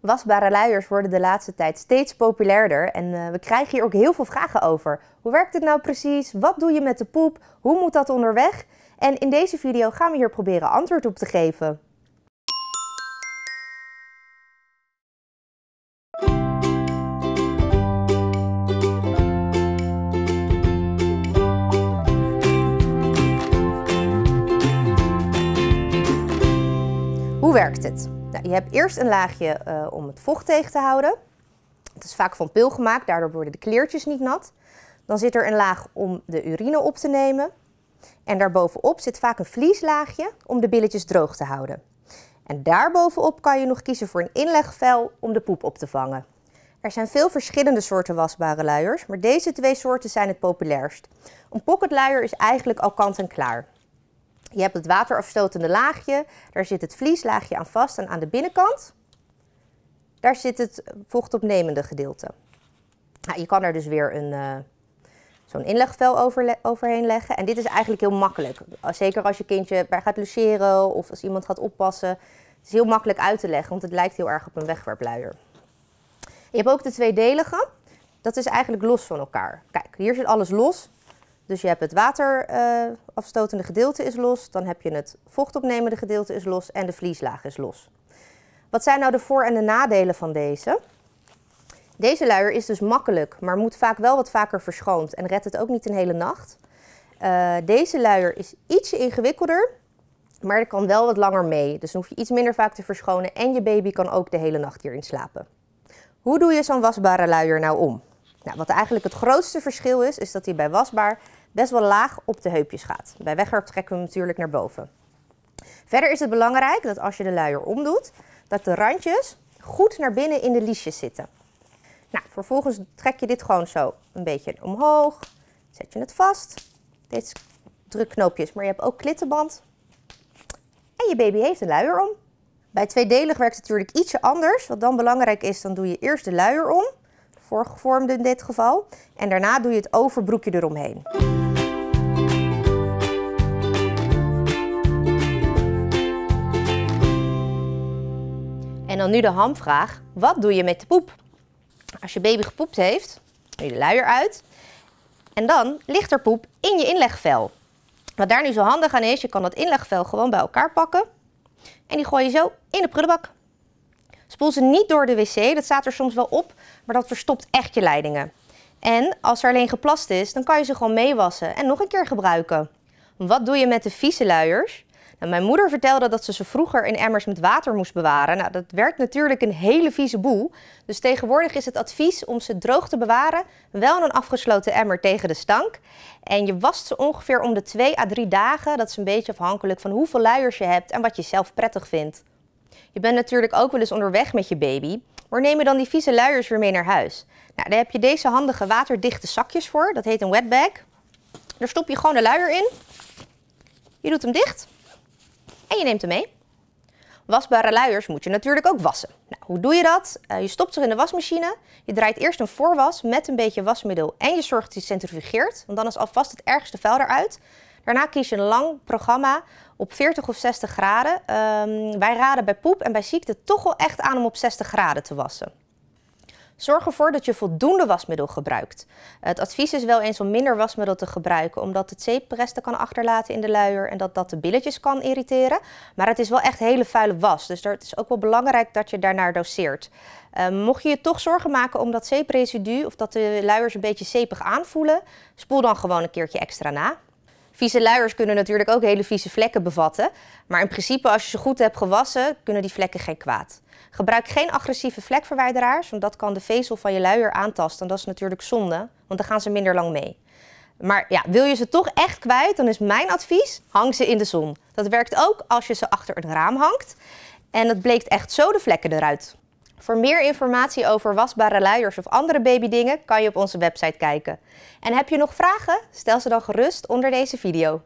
Wasbare luiers worden de laatste tijd steeds populairder en we krijgen hier ook heel veel vragen over. Hoe werkt het nou precies? Wat doe je met de poep? Hoe moet dat onderweg? En in deze video gaan we hier proberen antwoord op te geven. Hoe werkt het? Nou, je hebt eerst een laagje om het vocht tegen te houden. Het is vaak van pil gemaakt, daardoor worden de kleertjes niet nat. Dan zit er een laag om de urine op te nemen. En daarbovenop zit vaak een vlieslaagje om de billetjes droog te houden. En daarbovenop kan je nog kiezen voor een inlegvel om de poep op te vangen. Er zijn veel verschillende soorten wasbare luiers, maar deze twee soorten zijn het populairst. Een pocketluier is eigenlijk al kant en klaar. Je hebt het waterafstotende laagje, daar zit het vlieslaagje aan vast en aan de binnenkant. Daar zit het vochtopnemende gedeelte. Nou, je kan er dus weer zo'n inlegvel overheen leggen. En dit is eigenlijk heel makkelijk. Zeker als je kindje bij gaat logeren of als iemand gaat oppassen. Het is heel makkelijk uit te leggen, want het lijkt heel erg op een wegwerpluier. Je hebt ook de tweedelige. Dat is eigenlijk los van elkaar. Kijk, hier zit alles los. Dus je hebt het waterafstotende gedeelte is los, dan heb je het vochtopnemende gedeelte is los en de vlieslaag is los. Wat zijn nou de voor- en de nadelen van deze? Deze luier is dus makkelijk, maar moet vaak wel wat vaker verschoond en redt het ook niet een hele nacht. Deze luier is ietsje ingewikkelder, maar er kan wel wat langer mee. Dus dan hoef je iets minder vaak te verschonen en je baby kan ook de hele nacht hierin slapen. Hoe doe je zo'n wasbare luier nou om? Nou, wat eigenlijk het grootste verschil is, is dat hij bij wasbaar best wel laag op de heupjes gaat. Bij wegwerp trekken we hem natuurlijk naar boven. Verder is het belangrijk dat als je de luier omdoet, dat de randjes goed naar binnen in de liesjes zitten. Nou, vervolgens trek je dit gewoon zo een beetje omhoog, zet je het vast. Dit is drukknoopjes, maar je hebt ook klittenband. En je baby heeft een luier om. Bij tweedelig werkt het natuurlijk ietsje anders. Wat dan belangrijk is, dan doe je eerst de luier om. Voorgevormd in dit geval. En daarna doe je het overbroekje eromheen. En dan nu de hamvraag. Wat doe je met de poep? Als je baby gepoept heeft, doe je de luier uit. En dan ligt er poep in je inlegvel. Wat daar nu zo handig aan is, je kan dat inlegvel gewoon bij elkaar pakken. En die gooi je zo in de prullenbak. Spoel ze niet door de wc, dat staat er soms wel op, maar dat verstopt echt je leidingen. En als er alleen geplast is, dan kan je ze gewoon meewassen en nog een keer gebruiken. Wat doe je met de vieze luiers? Nou, mijn moeder vertelde dat ze vroeger in emmers met water moest bewaren. Nou, dat werd natuurlijk een hele vieze boel. Dus tegenwoordig is het advies om ze droog te bewaren, wel in een afgesloten emmer tegen de stank. En je wast ze ongeveer om de 2 à 3 dagen. Dat is een beetje afhankelijk van hoeveel luiers je hebt en wat je zelf prettig vindt. Je bent natuurlijk ook wel eens onderweg met je baby, maar neem je dan die vieze luiers weer mee naar huis. Nou, daar heb je deze handige waterdichte zakjes voor, dat heet een wetbag. Daar stop je gewoon de luier in, je doet hem dicht en je neemt hem mee. Wasbare luiers moet je natuurlijk ook wassen. Nou, hoe doe je dat? Je stopt ze in de wasmachine, je draait eerst een voorwas met een beetje wasmiddel en je zorgt dat je centrifugeert, want dan is alvast het ergste vuil eruit. Daarna kies je een lang programma op 40 of 60 graden. Wij raden bij poep en bij ziekte toch wel echt aan om op 60 graden te wassen. Zorg ervoor dat je voldoende wasmiddel gebruikt. Het advies is wel eens om minder wasmiddel te gebruiken, omdat het zeepresten kan achterlaten in de luier en dat de billetjes kan irriteren. Maar het is wel echt hele vuile was, dus het is ook wel belangrijk dat je daarnaar doseert. Mocht je je toch zorgen maken om dat zeepresidu of dat de luiers een beetje zeepig aanvoelen, spoel dan gewoon een keertje extra na. Vieze luiers kunnen natuurlijk ook hele vieze vlekken bevatten, maar in principe als je ze goed hebt gewassen, kunnen die vlekken geen kwaad. Gebruik geen agressieve vlekverwijderaars, want dat kan de vezel van je luier aantasten en dat is natuurlijk zonde, want dan gaan ze minder lang mee. Maar ja, wil je ze toch echt kwijt, dan is mijn advies, hang ze in de zon. Dat werkt ook als je ze achter het raam hangt en dat bleekt echt zo de vlekken eruit. Voor meer informatie over wasbare luiers of andere babydingen kan je op onze website kijken. En heb je nog vragen? Stel ze dan gerust onder deze video.